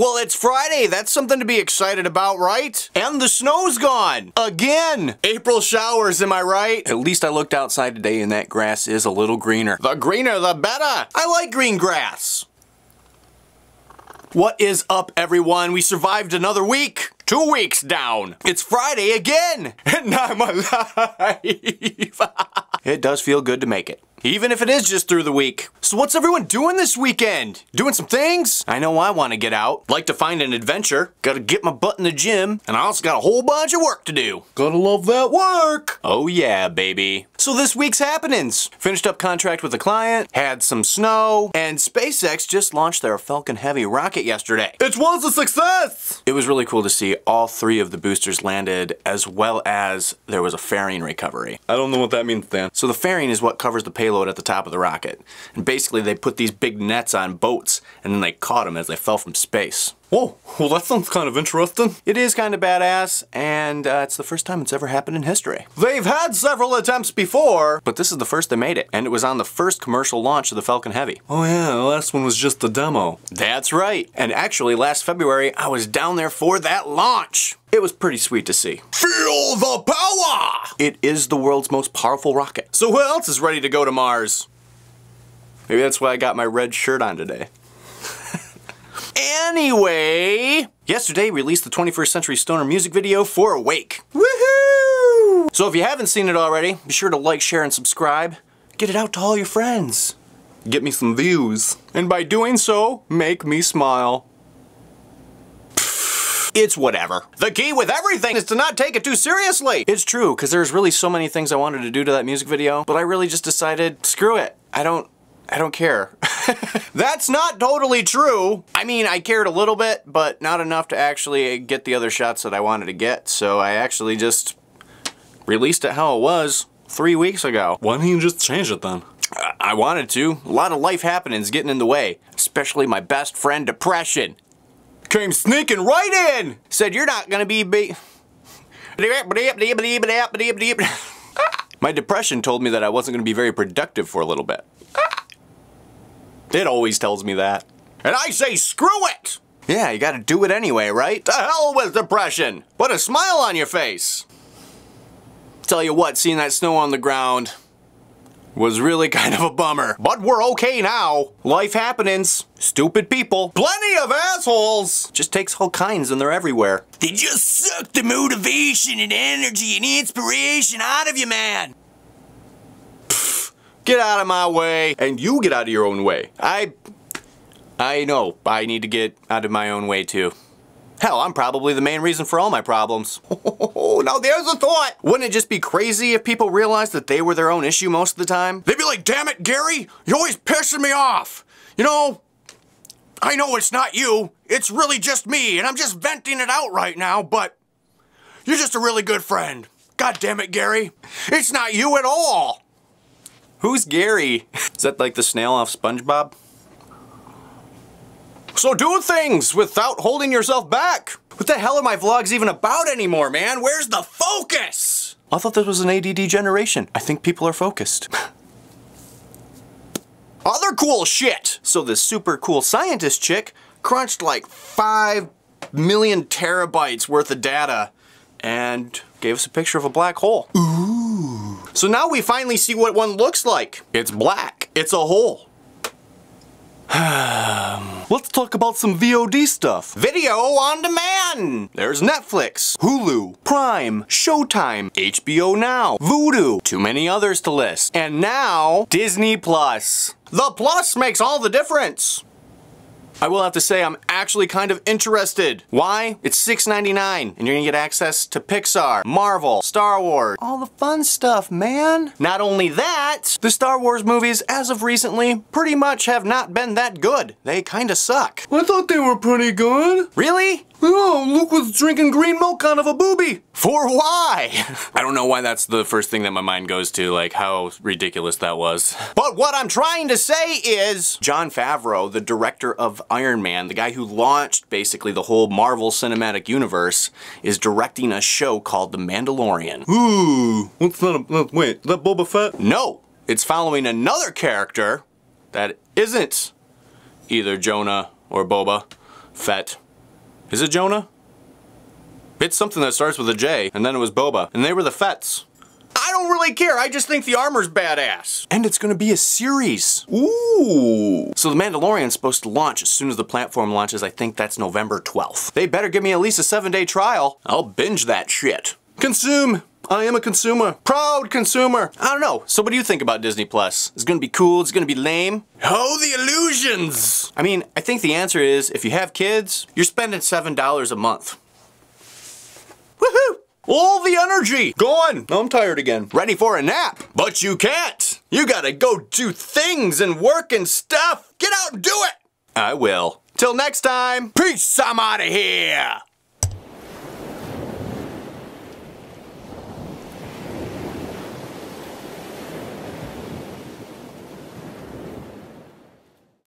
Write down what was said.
Well, it's Friday. That's something to be excited about, right? And the snow's gone. Again. April showers, am I right? At least I looked outside today and that grass is a little greener. The greener, the better. I like green grass. What is up, everyone? We survived another week. 2 weeks down. It's Friday again. And I'm alive. It does feel good to make it. Even if it is just through the week. So what's everyone doing this weekend? Doing some things? I know I want to get out. Like to find an adventure. Gotta get my butt in the gym. And I also got a whole bunch of work to do. Gotta love that work. Oh yeah, baby. So this week's happenings. Finished up contract with a client. Had some snow. And SpaceX just launched their Falcon Heavy rocket yesterday. It was a success! It was really cool to see all three of the boosters landed, as well as there was a fairing recovery. I don't know what that means, Dan. So the fairing is what covers the payload at the top of the rocket. And basically they put these big nets on boats and then they caught them as they fell from space. Whoa, well that sounds kind of interesting. It is kind of badass, and it's the first time it's ever happened in history. They've had several attempts before, but this is the first they made it, and it was on the first commercial launch of the Falcon Heavy. Oh yeah, the last one was just the demo. That's right, and actually last February I was down there for that launch. It was pretty sweet to see. Feel the power! It is the world's most powerful rocket. So who else is ready to go to Mars? Maybe that's why I got my red shirt on today. Anyway, yesterday released the 21st Century Stoner music video for Awake. Woohoo! So if you haven't seen it already, be sure to like, share, and subscribe. Get it out to all your friends. Get me some views. And by doing so, make me smile. It's whatever. The key with everything is to not take it too seriously. It's true, because there's really so many things I wanted to do to that music video, but I really just decided, screw it. I don't care. That's not totally true. I mean, I cared a little bit, but not enough to actually get the other shots that I wanted to get, so I actually just released it how it was 3 weeks ago. Why didn't you just change it then? I wanted to. A lot of life happenings getting in the way, especially my best friend depression. Came sneaking right in! Said, you're not gonna be... My depression told me that I wasn't gonna be very productive for a little bit. It always tells me that. And I say, screw it! Yeah, you gotta do it anyway, right? To hell with depression! Put a smile on your face! Tell you what, seeing that snow on the ground was really kind of a bummer. But we're okay now. Life happenings. Stupid people. Plenty of assholes! Just takes all kinds and they're everywhere. They just suck the motivation and energy and inspiration out of you, man! Get out of my way, and you get out of your own way. I know, I need to get out of my own way too. Hell, I'm probably the main reason for all my problems. Now there's a thought! Wouldn't it just be crazy if people realized that they were their own issue most of the time? They'd be like, damn it, Gary, you're always pissing me off. You know, I know it's not you, it's really just me, and I'm just venting it out right now, but you're just a really good friend. God damn it, Gary. It's not you at all. Who's Gary? Is that like the snail off SpongeBob? So do things without holding yourself back! What the hell are my vlogs even about anymore, man? Where's the focus? I thought this was an ADD generation. I think people are focused. Other cool shit! So this super cool scientist chick crunched like 5 million terabytes worth of data and gave us a picture of a black hole. Ooh. So now we finally see what one looks like. It's black. It's a hole. Let's talk about some VOD stuff. Video on demand. There's Netflix, Hulu, Prime, Showtime, HBO Now, Vudu, too many others to list. And now, Disney Plus. The plus makes all the difference. I will have to say I'm actually kind of interested. Why? It's $6.99 and you're gonna get access to Pixar, Marvel, Star Wars, all the fun stuff, man. Not only that, the Star Wars movies as of recently pretty much have not been that good. They kinda suck. I thought they were pretty good. Really? Oh, Luke was drinking green milk out of a boobie. For why? I don't know why that's the first thing that my mind goes to, like how ridiculous that was. But what I'm trying to say is, Jon Favreau, the director of Iron Man, the guy who launched basically the whole Marvel Cinematic Universe, is directing a show called The Mandalorian. Ooh, what's that? Wait, is that Boba Fett? No, it's following another character that isn't either Jonah or Boba Fett. Is it Jonah? It's something that starts with a J, and then it was Boba, and they were the Fetts. I don't really care, I just think the armor's badass. And it's gonna be a series. Ooh. So The Mandalorian's supposed to launch as soon as the platform launches. I think that's November 12th. They better give me at least a 7-day trial. I'll binge that shit. Consume. I am a consumer. Proud consumer. I don't know. So what do you think about Disney Plus? It's gonna be cool, it's gonna be lame. Oh, the illusions! I mean, I think the answer is, if you have kids, you're spending $7 a month. Woohoo! All the energy! Gone! I'm tired again. Ready for a nap! But you can't! You gotta go do things and work and stuff! Get out and do it! I will. Till next time, peace! I'm out of here!